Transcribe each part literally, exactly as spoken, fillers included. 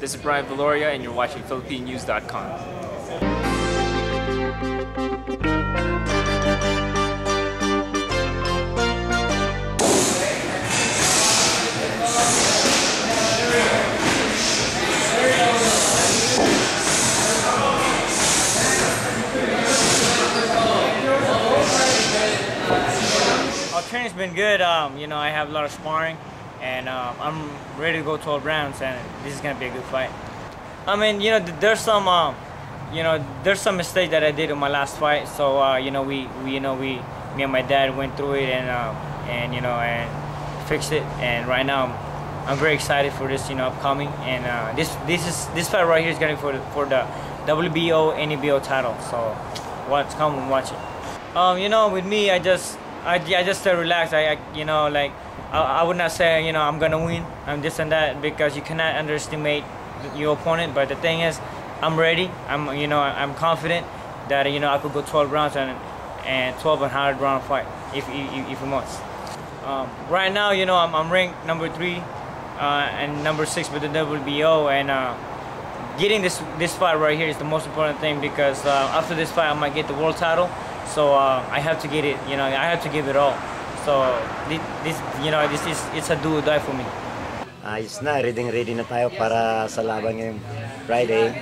This is Brian Valoria, and you're watching Philippine News dot com. Training's been good. Um, you know, I have a lot of sparring, and um, I'm ready to go twelve rounds, and this is gonna be a good fight. I mean, you know, there's some, um, you know, there's some mistake that I did in my last fight. So, uh, you know, we, we, you know, we, me and my dad went through it, and um, and you know, and fixed it. And right now, I'm very excited for this, you know, upcoming. And uh, this, this is this fight right here is gonna be for the, for the W B O, N A B O title. So, watch, come and watch it. Um, you know, with me, I just. I, I just stay relaxed. I, I you know like I, I would not say you know I'm gonna win, I'm this and that, because you cannot underestimate your opponent. But the thing is, I'm ready. I'm you know I'm confident that you know I could go twelve rounds and and twelve and hard round fight if if, if he wants. Um, right now you know I'm, I'm ranked number three uh, and number six with the W B O, and uh, getting this this fight right here is the most important thing, because uh, after this fight I might get the world title. So uh, I have to get it, you know, I have to give it all. So this, you know, this is, it's a do or die for me. Ayos na, ready ready na tayo para sa laban ngayong Friday.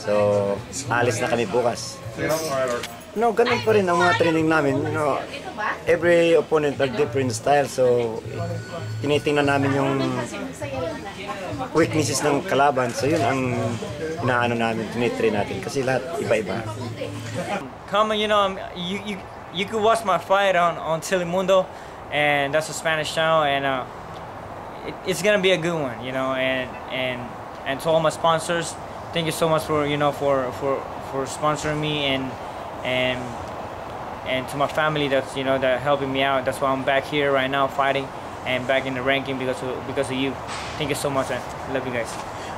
So, alis na kami bukas. Yes. No, ganun pa rin ang mga training namin. You know, every opponent are different style, so tinitingnan namin yung weaknesses ng kalaban. So yun ang inaano namin, tinitrain natin kasi lahat iba-iba. Come, you know, you you you could watch my fight on on Telemundo, and that's a Spanish channel, and uh, it, it's gonna be a good one, you know. And and and to all my sponsors, thank you so much for you know for for for sponsoring me, and. and and to my family that's you know that helping me out. That's why I'm back here right now fighting and back in the ranking, because of, because of you. Thank you so much, man. Love you guys.